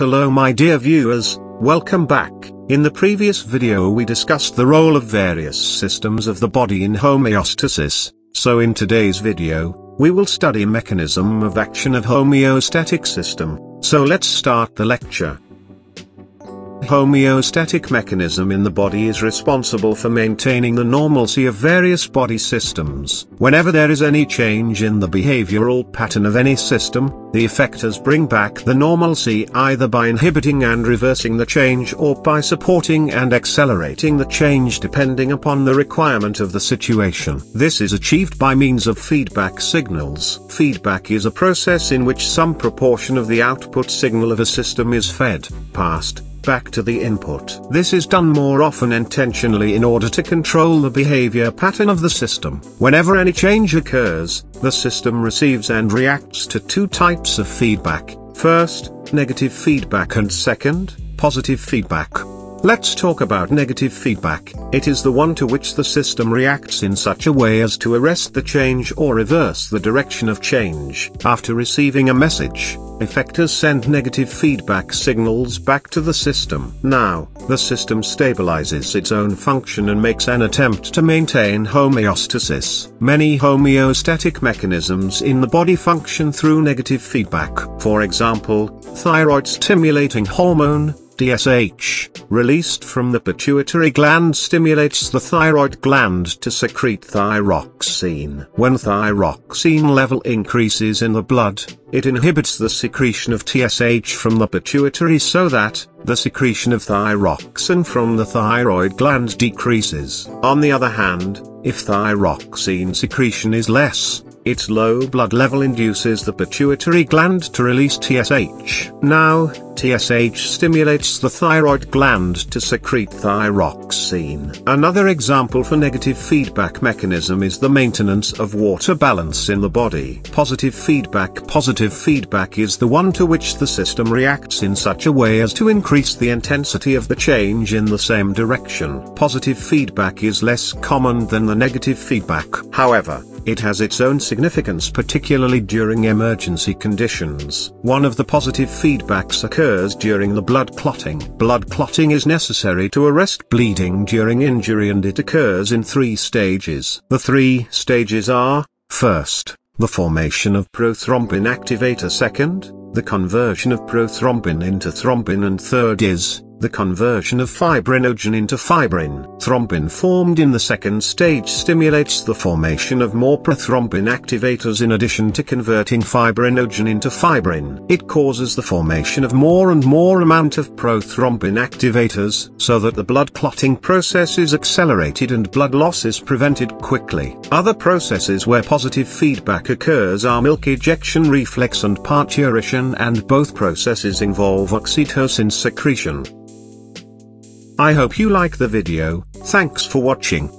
Hello my dear viewers, welcome back. In the previous video we discussed the role of various systems of the body in homeostasis, so in today's video, we will study mechanism of action of homeostatic system, so let's start the lecture. Homeostatic mechanism in the body is responsible for maintaining the normalcy of various body systems. Whenever there is any change in the behavioral pattern of any system, the effectors bring back the normalcy either by inhibiting and reversing the change or by supporting and accelerating the change depending upon the requirement of the situation. This is achieved by means of feedback signals. Feedback is a process in which some proportion of the output signal of a system is fed, passed, back to the input. This is done more often intentionally in order to control the behavior pattern of the system. Whenever any change occurs, the system receives and reacts to two types of feedback. First, negative feedback, and second, positive feedback. Let's talk about negative feedback. It is the one to which the system reacts in such a way as to arrest the change or reverse the direction of change. After receiving a message, effectors send negative feedback signals back to the system. Now, the system stabilizes its own function and makes an attempt to maintain homeostasis. Many homeostatic mechanisms in the body function through negative feedback. For example, thyroid-stimulating hormone, TSH, released from the pituitary gland stimulates the thyroid gland to secrete thyroxine. When thyroxine level increases in the blood, it inhibits the secretion of TSH from the pituitary so that the secretion of thyroxine from the thyroid gland decreases. On the other hand, if thyroxine secretion is less, its low blood level induces the pituitary gland to release TSH. Now, TSH stimulates the thyroid gland to secrete thyroxine. Another example for negative feedback mechanism is the maintenance of water balance in the body. Positive feedback. Positive feedback is the one to which the system reacts in such a way as to increase the intensity of the change in the same direction. Positive feedback is less common than the negative feedback. However, it has its own significance, particularly during emergency conditions. One of the positive feedbacks occurs during the blood clotting. Blood clotting is necessary to arrest bleeding during injury, and it occurs in three stages. The three stages are, first, the formation of prothrombin activator, second, the conversion of prothrombin into thrombin, and third is the conversion of fibrinogen into fibrin. Thrombin formed in the second stage stimulates the formation of more prothrombin activators in addition to converting fibrinogen into fibrin. It causes the formation of more and more amount of prothrombin activators, so that the blood clotting process is accelerated and blood loss is prevented quickly. Other processes where positive feedback occurs are milk ejection reflex and parturition, and both processes involve oxytocin secretion. I hope you like the video, thanks for watching.